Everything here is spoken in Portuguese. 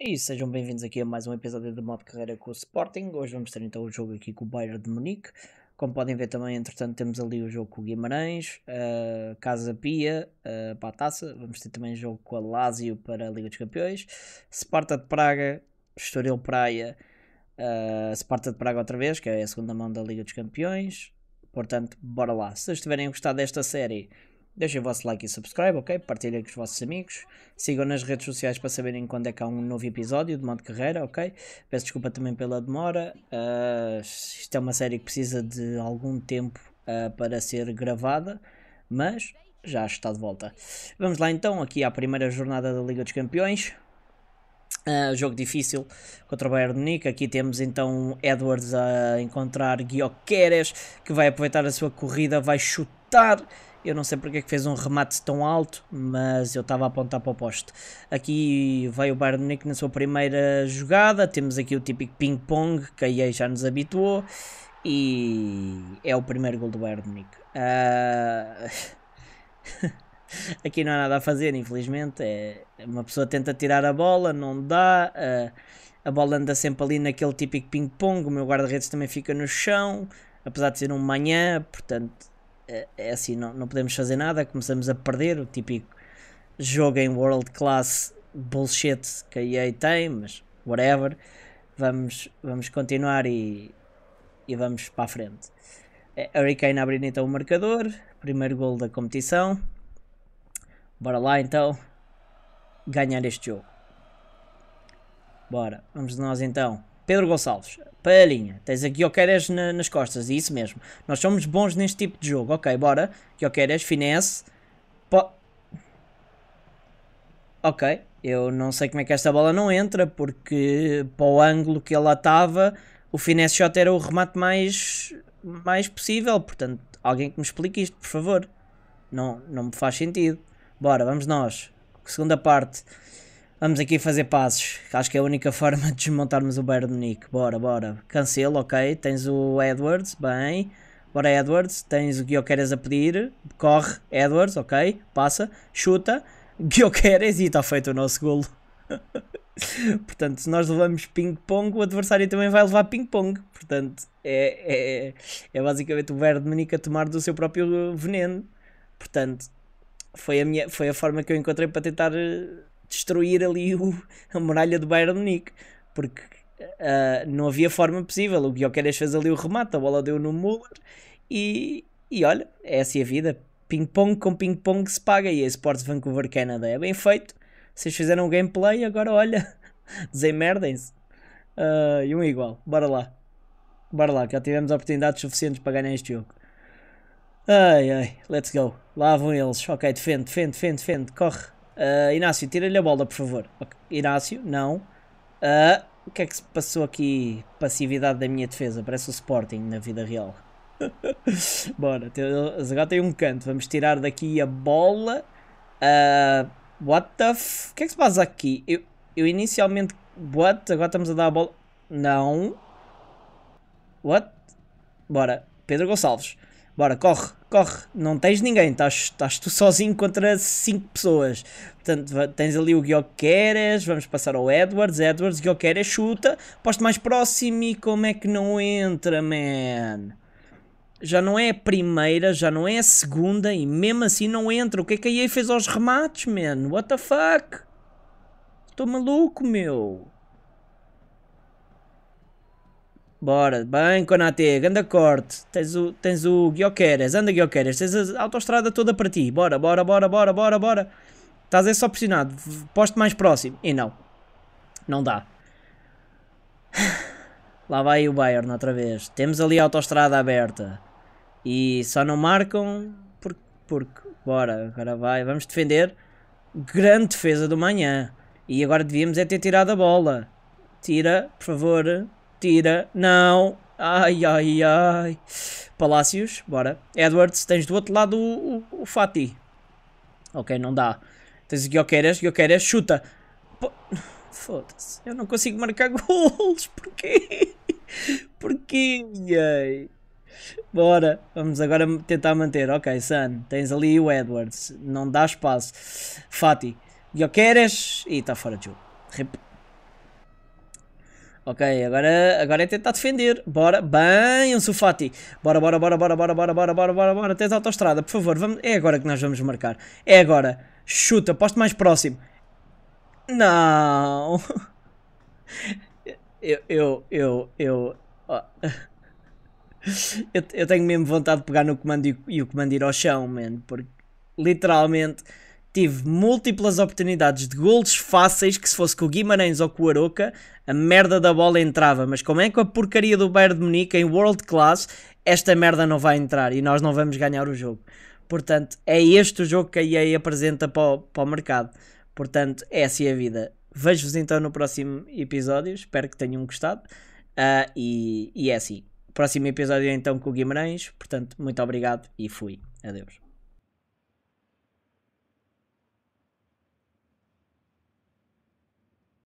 É isso, sejam bem-vindos aqui a mais um episódio de Modo Carreira com o Sporting. Hoje vamos ter então o jogo aqui com o Bayern de Munique. Como podem ver também, entretanto, temos ali o jogo com o Guimarães, Casa Pia para a taça. Vamos ter também o jogo com a Lázio para a Liga dos Campeões. Sparta de Praga, Estoril Praia, Sparta de Praga outra vez, que é a segunda mão da Liga dos Campeões. Portanto, bora lá. Se vocês tiverem gostado desta série, deixem o vosso like e subscribe, ok? Partilhem com os vossos amigos. Sigam nas redes sociais para saberem quando é que há um novo episódio de Modo Carreira, ok? Peço desculpa também pela demora. Isto é uma série que precisa de algum tempo para ser gravada, mas já está de volta. Vamos lá então, aqui à primeira jornada da Liga dos Campeões. Jogo difícil contra o Bayern de Munique. Aqui temos então Edwards a encontrar Gyökeres, que vai aproveitar a sua corrida, vai chutar. Eu não sei porque é que fez um remate tão alto, mas eu estava a apontar para o poste. Aqui vai o Bayern de Munique na sua primeira jogada. Temos aqui o típico ping-pong que a EA já nos habituou. E é o primeiro gol do Bayern de Munique. Aqui não há nada a fazer, infelizmente. Uma pessoa tenta tirar a bola, não dá. A bola anda sempre ali naquele típico ping-pong. O meu guarda-redes também fica no chão, apesar de ser um manhã, portanto... É assim, não podemos fazer nada, começamos a perder, o típico jogo em world class bullshit que a EA tem, mas whatever, vamos continuar e vamos para a frente. Harry Kane abrindo então o marcador, primeiro gol da competição, bora lá então, ganhar este jogo. Bora, vamos nós então. Pedro Gonçalves, para a linha, tens aqui Gyökeres nas costas, e isso mesmo, nós somos bons neste tipo de jogo, ok, bora, Gyökeres, finesse, ok, eu não sei como é que esta bola não entra, porque para o ângulo que ela estava, o finesse shot era o remate mais possível, portanto, alguém que me explique isto, por favor, não me faz sentido. Bora, vamos nós, segunda parte. Vamos aqui fazer passes, acho que é a única forma de desmontarmos o Bayern de Munique. Bora, Cancela, ok, tens o Edwards, bem, bora Edwards, tens o Gyökeres a pedir, corre, Edwards, ok, passa, chuta, Gyökeres e está feito o nosso golo. Portanto, se nós levamos ping-pong, o adversário também vai levar ping-pong, portanto, é basicamente o Bayern de Munique a tomar do seu próprio veneno, portanto, foi a forma que eu encontrei para tentar... destruir ali a muralha do Bayern de Munique, porque não havia forma possível, o Gyökeres fez ali o remate, a bola deu no Muller e olha, é assim a vida, ping-pong com ping-pong se paga, e a Sports Vancouver Canada é bem feito, vocês fizeram um gameplay, agora olha, desenmerdem-se, e um igual, bora lá, já tivemos oportunidades suficientes para ganhar este jogo. Ai, let's go, lá vão eles, ok, defende, corre. Inácio, tira-lhe a bola, por favor. Okay. Inácio, não. O que é que se passou aqui? Passividade da minha defesa. Parece o Sporting na vida real. Bora. Agora tem um canto. Vamos tirar daqui a bola. What the f... O que é que se passa aqui? Eu inicialmente... What? Agora estamos a dar a bola... Não. What? Bora. Pedro Gonçalves. Bora, corre, não tens ninguém, estás tu sozinho contra 5 pessoas, portanto tens ali o Gyökeres, vamos passar ao Edwards, Gyökeres chuta, posto mais próximo e como é que não entra, man? Já não é a primeira, já não é a segunda e mesmo assim não entra, o que é que a EA fez aos remates, man? What the fuck? Estou maluco, meu. Bora, bem, Konate, anda corte, tens o Gyökeres, anda Gyökeres, tens a autoestrada toda para ti, bora, estás aí só pressionado, posto mais próximo, e não dá. Lá vai o Bayern outra vez, temos ali a autoestrada aberta, e só não marcam, porque bora, agora vai, vamos defender, grande defesa do manhã, e agora devíamos é ter tirado a bola, tira, por favor... Tira, não, ai, Palácios, bora, Edwards, tens do outro lado o Fati, ok, não dá, tens o Gyökeres, chuta, foda-se, eu não consigo marcar golos, porquê, ai. Bora, vamos agora tentar manter, ok, Sun, tens ali o Edwards, não dá espaço, Fati, Gyökeres, e está fora de jogo, Ok, agora é tentar defender. Bora, bem, um Sufati. Bora, bora, bora, bora, bora, bora, bora, bora, bora, bora. Tens a autoestrada, por favor. Vamos. É agora que nós vamos marcar. É agora. Chuta, posto mais próximo. Não. Eu tenho mesmo vontade de pegar no comando e o comando ir ao chão, man. Porque literalmente tive múltiplas oportunidades de golos fáceis que se fosse com o Guimarães ou com o Arouca, a merda da bola entrava. Mas como é que a porcaria do Bayern de Munique em World Class, esta merda não vai entrar e nós não vamos ganhar o jogo. Portanto, é este o jogo que a EA apresenta para o mercado. Portanto, essa é a vida. Vejo-vos então no próximo episódio. Espero que tenham gostado. E é assim. Próximo episódio é então com o Guimarães. Portanto, muito obrigado e fui. Adeus.